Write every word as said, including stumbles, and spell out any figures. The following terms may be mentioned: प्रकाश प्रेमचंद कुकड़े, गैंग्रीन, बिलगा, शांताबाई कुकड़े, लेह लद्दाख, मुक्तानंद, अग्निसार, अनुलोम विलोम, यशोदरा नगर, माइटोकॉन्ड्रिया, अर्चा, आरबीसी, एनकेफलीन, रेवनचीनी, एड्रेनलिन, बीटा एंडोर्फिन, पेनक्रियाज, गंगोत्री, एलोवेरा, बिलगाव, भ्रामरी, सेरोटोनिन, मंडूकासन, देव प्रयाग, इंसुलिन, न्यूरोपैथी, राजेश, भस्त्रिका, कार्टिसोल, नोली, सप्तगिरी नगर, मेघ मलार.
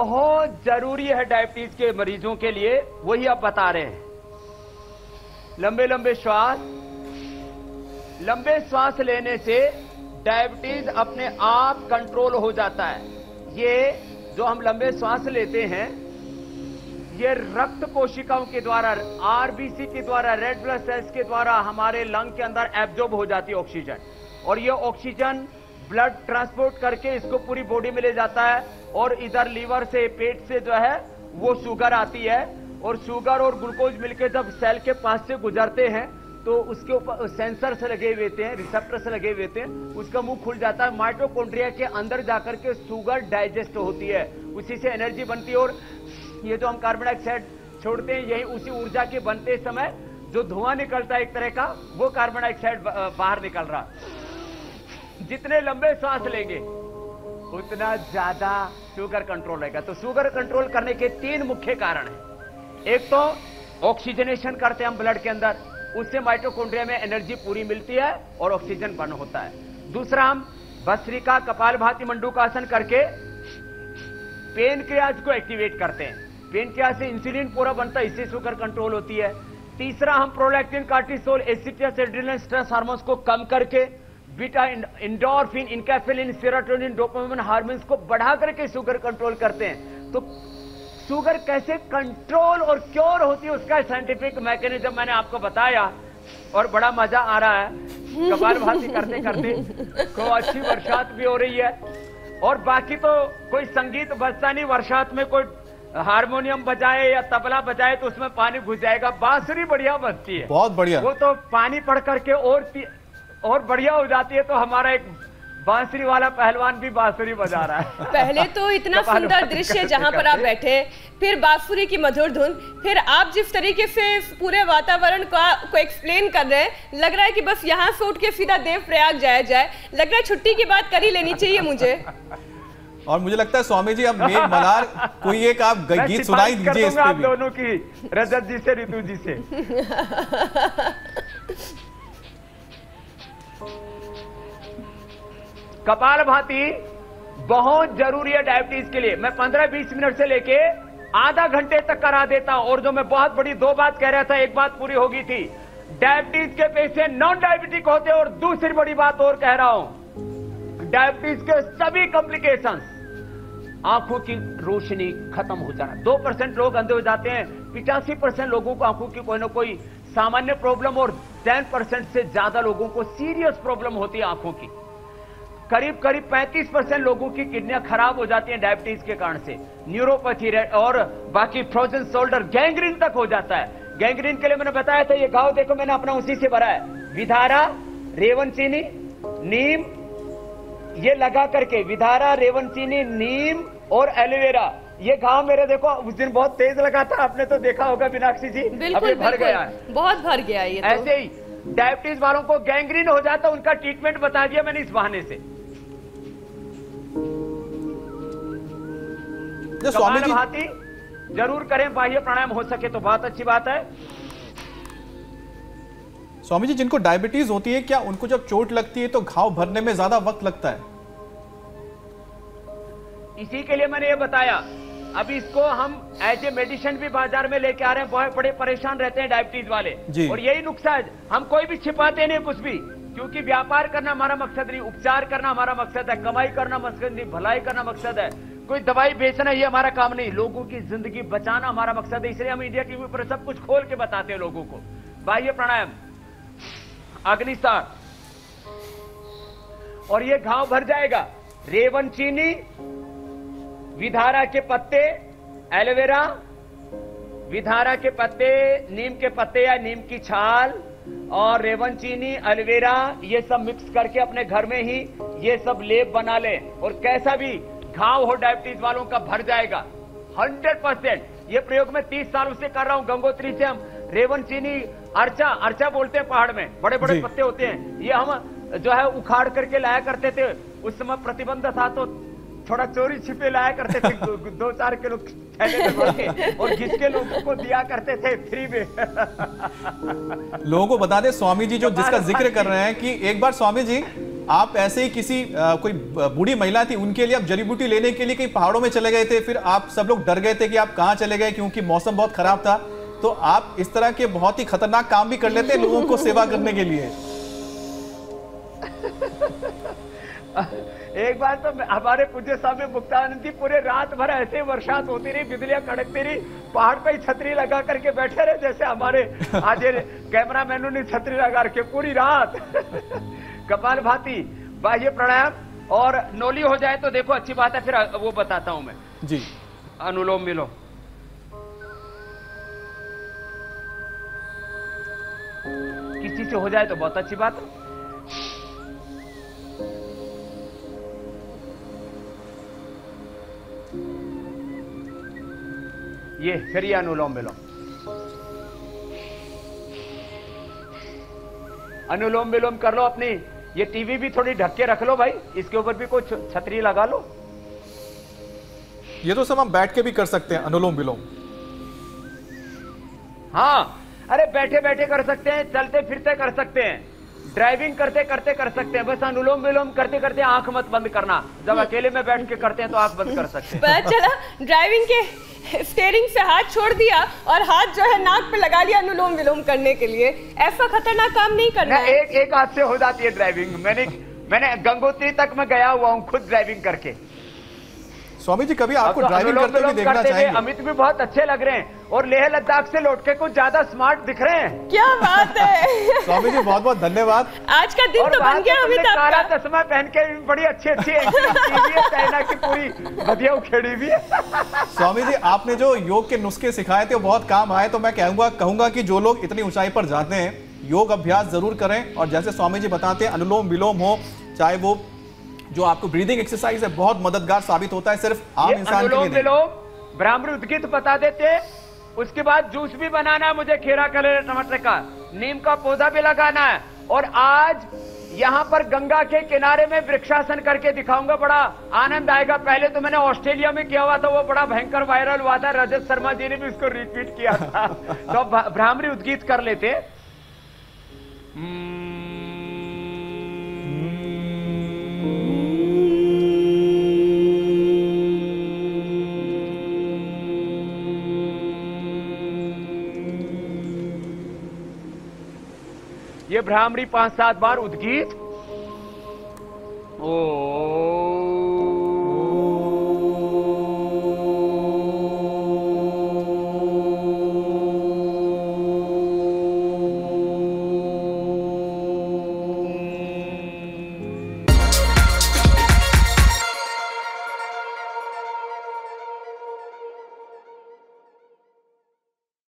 बहुत जरूरी है डायबिटीज के मरीजों के लिए, वही आप बता रहे हैं। लंबे लंबे श्वास, लंबे श्वास लेने से डायबिटीज अपने आप कंट्रोल हो जाता है। ये जो हम लंबे श्वास लेते हैं ये रक्त कोशिकाओं के द्वारा, आरबीसी के द्वारा, रेड ब्लड सेल्स के द्वारा हमारे लंग के अंदर एब्जॉर्ब हो जाती है ऑक्सीजन, और ये ऑक्सीजन ब्लड ट्रांसपोर्ट करके इसको पूरी बॉडी में ले जाता है, और इधर लीवर से, पेट से जो है वो शुगर आती है, और शुगर और ग्लूकोज मिलकर जब सेल के पास से गुजरते हैं तो उसके ऊपर सेंसर से लगे हुए हैं, रिसेप्टर से लगे हुए हैं, उसका मुंह खुल जाता है, माइटोकॉन्ड्रिया के अंदर जाकर के शुगर डाइजेस्ट होती है, उसी से एनर्जी बनती है। और ये जो हम कार्बन डाइऑक्साइड छोड़ते हैं यही उसी ऊर्जा के बनते समय जो धुआं निकलता है एक तरह का, वो कार्बन डाइऑक्साइड बाहर निकल रहा है। जितने लंबे सांस लेंगे उतना ज्यादा शुगर कंट्रोल रहेगा। तो शुगर कंट्रोल करने के तीन मुख्य कारण है। एक तो ऑक्सीजनेशन करते हैं हम ब्लड के अंदर, उससे माइटोकॉन्ड्रिया में एनर्जी पूरी मिलती है और ऑक्सीजन बर्न होता है। दूसरा, हम भस्त्रिका, कपालभाति, मंडूकासन करके पेनक्रियाज को एक्टिवेट करते हैं, पेनक्रियाज से इंसुलिन पूरा बनता है, इससे शुगर कंट्रोल होती है। तीसरा, हम प्रोलेक्टिन, कार्टिसोल, एसिटियस, एड्रेनलिन, स्ट्रेस हार्मोन्स को कम करके बीटा एंडोर्फिन, एनकेफलीन, सेरोटोनिन, dopamine hormones को बढ़ा करके शुगर कंट्रोल करते हैं। तो शुगर कैसे कंट्रोल और क्योर होती है उसका साइंटिफिक मैकेनिज्म मैंने आपको बताया, और बड़ा मजा आ रहा है कपालभाति करते करते को। अच्छी बरसात भी हो रही है, और बाकी तो कोई संगीत बजता नहीं बरसात में, कोई हारमोनियम बजाए या तबला बजाए तो उसमें पानी घुस जाएगा, बांसुरी बढ़िया बजती है, बहुत बढ़िया, वो तो पानी पड़ करके और और बढ़िया हो जाती है। तो हमारा एक बांसुरी वाला पहलवान भी बांसुरी बजा रहा है। पहले तो इतना सुंदर दृश्य जहां पर आप बैठे, फिर बांसुरी की मधुर धुन, फिर आप जिस तरीके से पूरे वातावरण को, को एक्सप्लेन कर रहे हैं, लग रहा है कि बस यहां से उठ के सीधा देव प्रयाग जाया जाए, लग रहा है छुट्टी की बात कर ही लेनी चाहिए मुझे। और मुझे लगता है स्वामी जी अब मेघ मलार कोई एक आप गीत सुनाई दीजिए आप दोनों की, रजत जी से, ऋतु जी से। कपालभाति बहुत जरूरी है डायबिटीज के लिए। मैं पंद्रह बीस मिनट से लेके आधा घंटे तक करा देता हूं। और जो मैं बहुत बड़ी दो बात कह रहा था, एक बात पूरी होगी थी, डायबिटीज के पेशेंट नॉन डायबिटिक होते हैं। और दूसरी बड़ी बात और कह रहा हूं, डायबिटीज के सभी कॉम्प्लिकेशंस, आंखों की रोशनी खत्म हो जाना, दो परसेंट लोग अंधे हो जाते हैं, पिचासी परसेंट लोगों को आंखों की कोई ना कोई सामान्य प्रॉब्लम, और टेन परसेंट से ज्यादा लोगों को सीरियस प्रॉब्लम होती है आंखों की, करीब करीब पैंतीस परसेंट लोगों की किडनियां खराब हो जाती हैं डायबिटीज के कारण से, न्यूरोपैथी और बाकी फ्रोजन शोल्डर, गैंग्रीन तक हो जाता है। गैंग्रीन के लिए मैंने बताया था, ये घाव देखो मैंने अपना उसी से भरा है, विधारा, रेवनचीनी, नीम, ये लगा करके विधारा, रेवनचीनी, नीम और एलोवेरा, ये घाव मेरे देखो उस दिन बहुत तेज लगा था, आपने तो देखा होगा मीनाक्षी जी, अभी भर गया है, बहुत भर गया है। ऐसे ही डायबिटीज वालों को गैंग्रीन हो जाता, उनका ट्रीटमेंट बता दिया मैंने इस बहाने से। कपालभाति जरूर करें, बाह्य प्राणायाम हो सके तो बहुत अच्छी बात है। स्वामी जी, जिनको डायबिटीज होती है क्या उनको जब चोट लगती है तो घाव भरने में ज्यादा वक्त लगता है? इसी के लिए मैंने ये बताया, अभी इसको हम एज ए मेडिसिन भी बाजार में लेके आ रहे हैं, बहुत बड़े परेशान रहते हैं डायबिटीज वाले, और यही नुकसान, हम कोई भी छिपाते नहीं कुछ भी, क्योंकि व्यापार करना हमारा मकसद नहीं, उपचार करना हमारा मकसद है, कमाई करना मकसद नहीं, भलाई करना मकसद है, कोई दवाई बेचना ये हमारा काम नहीं, लोगों की जिंदगी बचाना हमारा मकसद है, इसलिए हम इंडिया टीवी पर सब कुछ खोल के बताते हैं लोगों को। बाह्य प्राणायाम, अग्निसार, और ये घाव भर जाएगा। रेवन चीनी, विधारा के पत्ते, एलोवेरा, विधारा के पत्ते, नीम के पत्ते या नीम की छाल, और रेवन चीनी, एलोवेरा, ये सब मिक्स करके अपने घर में ही ये सब लेप बना लें, और कैसा भी घाव हो डायबिटीज वालों का भर जाएगा हंड्रेड परसेंट। ये प्रयोग मैं तीस सालों से कर रहा हूं। गंगोत्री से हम रेवन चीनी, अर्चा, अर्चा बोलते हैं पहाड़ में, बड़े बड़े पत्ते होते हैं, ये हम जो है उखाड़ करके लाया करते थे, उस समय प्रतिबंध था तो थोड़ा चोरी छिपे लाया करते थे, दो, दो चार किलो और किसके लोगों को दिया करते थे फ्री में। लोगों को बता दे स्वामी जी जो जिसका जिक्र कर रहे हैं कि एक बार स्वामी जी आप ऐसे ही किसी आ, कोई बूढ़ी महिला थी, उनके लिए आप जड़ी बूटी लेने के लिए कहीं पहाड़ों में चले गए थे, फिर आप सब लोग डर गए थे कि आप कहाँ चले गए क्योंकि मौसम बहुत खराब था। तो आप इस तरह के बहुत ही खतरनाक काम भी कर लेते हैं लोगों को सेवा करने के लिए। एक बार तो हमारे पूज्य सामने मुक्तानंद जी पूरे रात भर ऐसे वर्षात होती रही, बिजलियां कड़कती रही, पहाड़ पे ही छतरी लगा करके बैठे रहे, जैसे हमारे आज कैमरा मैनों ने छतरी लगा रखे पूरी रात। कपालभाति, बाह्य प्राणायाम और नोली हो जाए तो देखो अच्छी बात है, फिर वो बताता हूं मैं जी। अनुलोम विलोम, किसी से हो जाए तो बहुत अच्छी बात है। ये फिर अनुलोम विलोम, अनुलोम विलोम कर लो अपनी। ये टीवी भी थोड़ी ढक के रख लो भाई, इसके ऊपर भी कोई छतरी लगा लो। ये तो सब हम बैठ के भी कर सकते हैं अनुलोम विलोम। हाँ, अरे बैठे बैठे कर सकते हैं, चलते फिरते कर सकते हैं, ड्राइविंग करते करते कर सकते हैं। बस अनुलोम विलोम करते करते आंख मत बंद करना, जब अकेले में बैठ के करते हैं तो आंख बंद कर सकते हैं। पता चला ड्राइविंग के स्टीयरिंग से हाथ छोड़ दिया और हाथ जो है नाक पे लगा लिया अनुलोम विलोम करने के लिए। ऐसा खतरनाक काम नहीं करना है। एक एक हाथ से हो जाती है ड्राइविंग। मैंने मैंने गंगोत्री तक मैं गया हुआ हूँ खुद ड्राइविंग करके। स्वामी जी कभी आपको ड्राइविंग करते हुए देखना चाहिए। अमित भी बहुत अच्छे लग रहे हैं और लेह लद्दाख से लौट के कुछ ज्यादा स्मार्ट दिख रहे हैं। क्या बात है स्वामी जी, बहुत बहुत धन्यवाद। आज का दिन तो बन गया अमित आपका। काला चश्मा पहन के बड़ी अच्छी अच्छी चाइना की पूरी बढ़िया उखेड़ी हुई है। स्वामी जी आपने जो योग के नुस्खे सिखाए थे वो बहुत काम आए, तो मैं कहूंगा कहूंगा कि जो लोग इतनी ऊंचाई पर जाते हैं योग अभ्यास जरूर करें। और जैसे स्वामी जी बताते हैं अनुलोम विलोम हो, चाहे वो जो आपको ब्रीदिंग एक्सरसाइज है बहुत मददगार साबित होता है। सिर्फ आम इंसान के लिए नहीं। लोग भ्रामरी उद्गीत बता देते, उसके बाद जूस भी बनाना है मुझे, खीरा करेला टमाटर का, नीम का पौधा भी लगाना है। और आज यहाँ पर गंगा के किनारे में वृक्षासन करके दिखाऊंगा, बड़ा आनंद आएगा। पहले तो मैंने ऑस्ट्रेलिया में किया हुआ था, वो बड़ा भयंकर वायरल हुआ था, रजत शर्मा जी ने भी उसको रिपीट किया था। तो भ्रामरी उद्गीत कर लेते। ये भ्रामरी पांच सात बार उद्गीत। ओ